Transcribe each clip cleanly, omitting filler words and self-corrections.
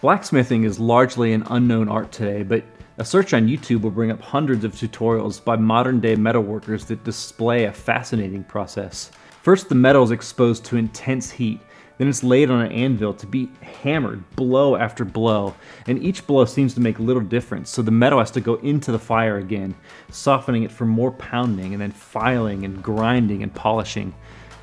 Blacksmithing is largely an unknown art today, but a search on YouTube will bring up hundreds of tutorials by modern-day metalworkers that display a fascinating process. First, the metal is exposed to intense heat, then it's laid on an anvil to be hammered blow after blow, and each blow seems to make little difference, so the metal has to go into the fire again, softening it for more pounding, and then filing and grinding and polishing.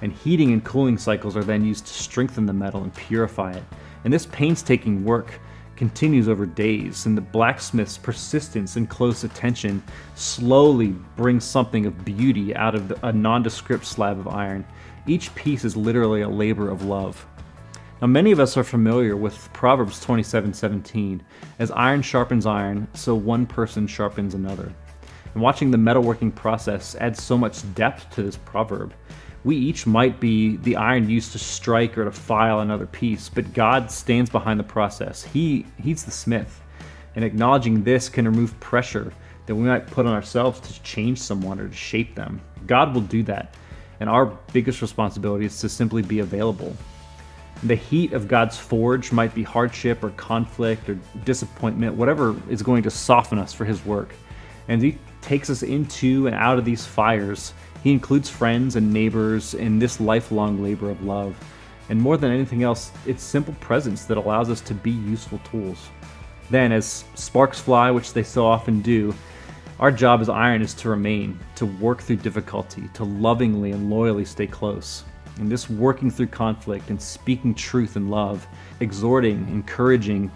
And heating and cooling cycles are then used to strengthen the metal and purify it. And this painstaking work continues over days, and the blacksmith's persistence and close attention slowly brings something of beauty out of a nondescript slab of iron. Each piece is literally a labor of love. Now, many of us are familiar with Proverbs 27:17, as iron sharpens iron, so one person sharpens another. And watching the metalworking process adds so much depth to this proverb. We each might be the iron used to strike or to file another piece, but God stands behind the process. He's the smith, and acknowledging this can remove pressure that we might put on ourselves to change someone or to shape them. God will do that, and our biggest responsibility is to simply be available. The heat of God's forge might be hardship or conflict or disappointment, whatever is going to soften us for His work. And He takes us into and out of these fires. He includes friends and neighbors in this lifelong labor of love. And more than anything else, it's simple presence that allows us to be useful tools. Then, as sparks fly, which they so often do, our job as iron is to remain, to work through difficulty, to lovingly and loyally stay close. And this working through conflict and speaking truth in love, exhorting, encouraging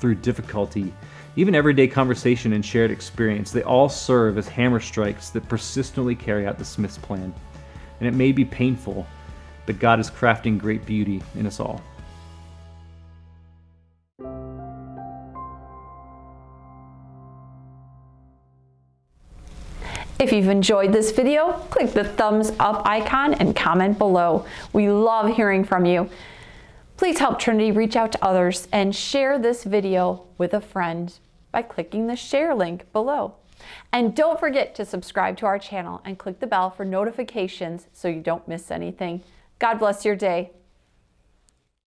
through difficulty, even everyday conversation and shared experience, they all serve as hammer strikes that persistently carry out the smith's plan. And it may be painful, but God is crafting great beauty in us all. If you've enjoyed this video, click the thumbs up icon and comment below. We love hearing from you. Please help Trinity reach out to others and share this video with a friend by clicking the share link below. And don't forget to subscribe to our channel and click the bell for notifications so you don't miss anything. God bless your day.